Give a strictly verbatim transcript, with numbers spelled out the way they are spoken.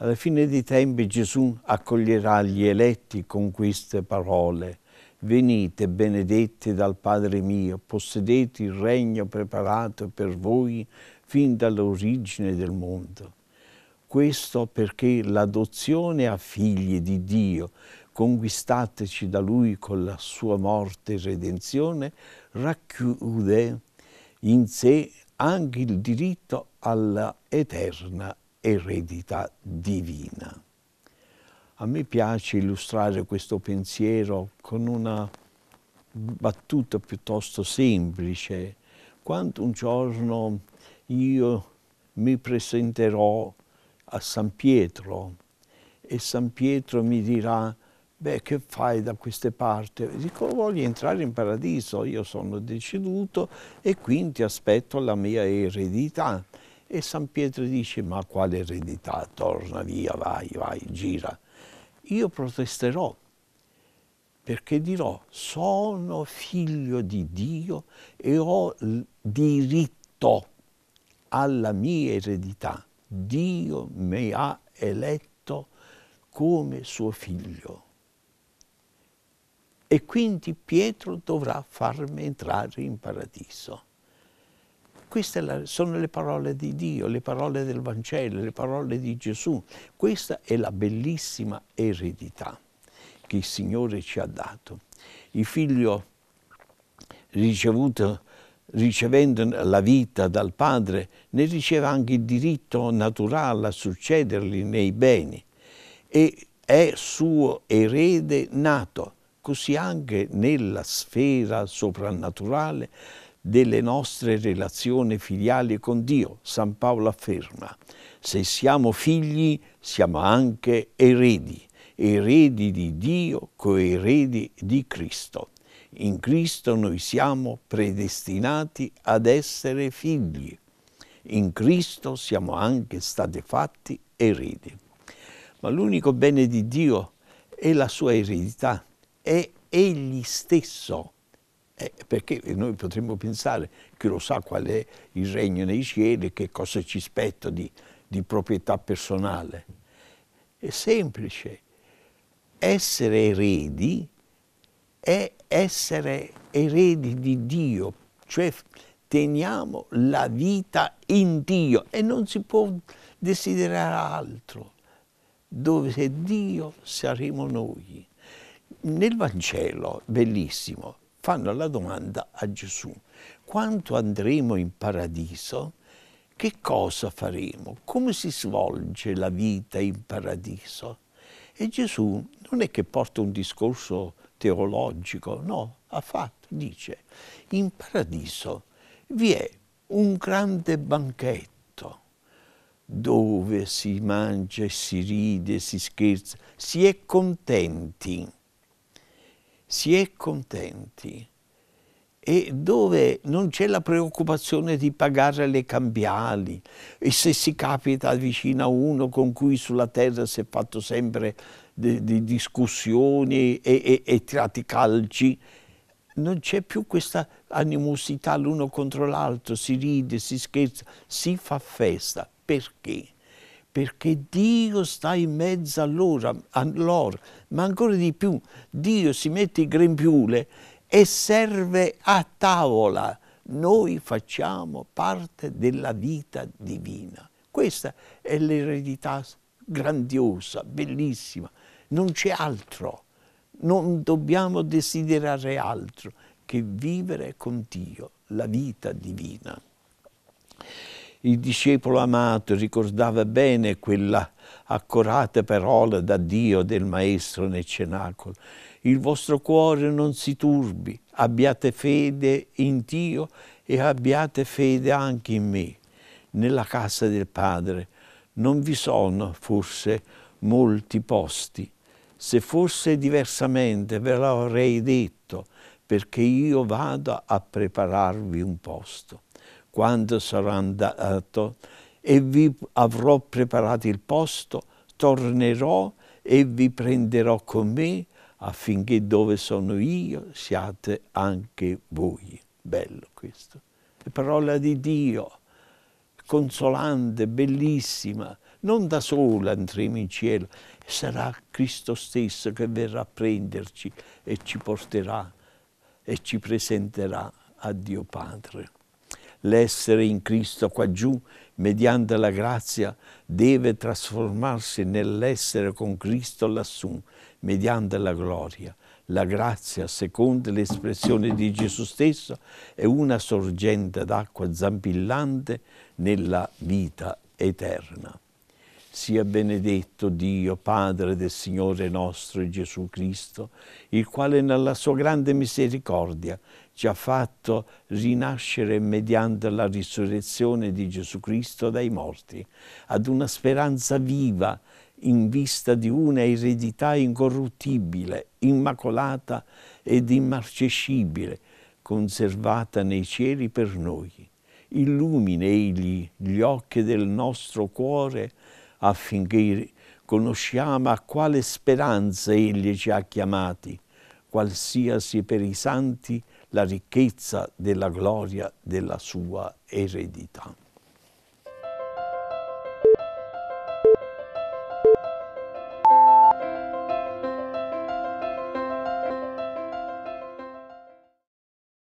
Alla fine dei tempi Gesù accoglierà gli eletti con queste parole: venite benedetti dal Padre mio, possedete il regno preparato per voi fin dall'origine del mondo. Questo perché l'adozione a figli di Dio, conquistateci da Lui con la sua morte e redenzione, racchiude in sé anche il diritto alla eterna eredità divina. A me piace illustrare questo pensiero con una battuta piuttosto semplice. Quando un giorno io mi presenterò a San Pietro e San Pietro mi dirà: beh, che fai da queste parti? Dico: voglio entrare in paradiso, io sono deceduto e quindi aspetto la mia eredità. E San Pietro dice: ma quale eredità? Torna via, vai, vai, gira. Io protesterò, perché dirò: sono figlio di Dio e ho diritto alla mia eredità. Dio mi ha eletto come suo figlio. E quindi Pietro dovrà farmi entrare in paradiso. Queste sono le parole di Dio, le parole del Vangelo, le parole di Gesù. Questa è la bellissima eredità che il Signore ci ha dato. Il figlio, ricevuto, ricevendo la vita dal Padre, ne riceve anche il diritto naturale a succedergli nei beni e è suo erede nato, così anche nella sfera soprannaturale delle nostre relazioni filiali con Dio. San Paolo afferma: se siamo figli, siamo anche eredi, eredi di Dio, coeredi di Cristo. In Cristo noi siamo predestinati ad essere figli. In Cristo siamo anche stati fatti eredi. Ma l'unico bene di Dio è la sua eredità, è Egli stesso. Eh, perché noi potremmo pensare: chi lo sa qual è il regno nei cieli, che cosa ci spetta di, di proprietà personale. È semplice. Essere eredi è essere eredi di Dio, cioè teniamo la vita in Dio e non si può desiderare altro. Dove c'è Dio saremo noi. Nel Vangelo, bellissimo, fanno la domanda a Gesù: quando andremo in paradiso, che cosa faremo? Come si svolge la vita in paradiso? E Gesù non è che porta un discorso teologico, no, affatto. Dice: in paradiso vi è un grande banchetto dove si mangia, si ride, si scherza, si è contenti. Si è contenti e dove non c'è la preoccupazione di pagare le cambiali, e se si capita vicino a uno con cui sulla terra si è fatto sempre di, di discussioni e, e, e tirati calci, non c'è più questa animosità l'uno contro l'altro, si ride, si scherza, si fa festa. Perché? Perché Dio sta in mezzo a loro, a loro, ma ancora di più, Dio si mette in grembiule e serve a tavola. Noi facciamo parte della vita divina. Questa è l'eredità grandiosa, bellissima. Non c'è altro, non dobbiamo desiderare altro che vivere con Dio, la vita divina. Il discepolo amato ricordava bene quella accorata parola da Dio del Maestro nel Cenacolo: il vostro cuore non si turbi, abbiate fede in Dio e abbiate fede anche in me. Nella casa del Padre non vi sono forse molti posti, se fosse diversamente ve l'avrei detto, perché io vado a prepararvi un posto. Quando sarò andato e vi avrò preparato il posto, tornerò e vi prenderò con me, affinché dove sono io siate anche voi. bello questo, è parola di Dio, consolante, bellissima, non da sola andremo in cielo, sarà Cristo stesso che verrà a prenderci e ci porterà e ci presenterà a Dio Padre. L'essere in Cristo qua giù, mediante la grazia, deve trasformarsi nell'essere con Cristo lassù, mediante la gloria. La grazia, secondo l'espressione di Gesù stesso, è una sorgente d'acqua zampillante nella vita eterna. Sia benedetto Dio, Padre del Signore nostro Gesù Cristo, il quale nella sua grande misericordia ci ha fatto rinascere mediante la risurrezione di Gesù Cristo dai morti, ad una speranza viva in vista di una eredità incorruttibile, immacolata ed immarcescibile, conservata nei cieli per noi. Illumina Egli gli occhi del nostro cuore affinché conosciamo a quale speranza Egli ci ha chiamati, qualsiasi per i santi la ricchezza della gloria della sua eredità.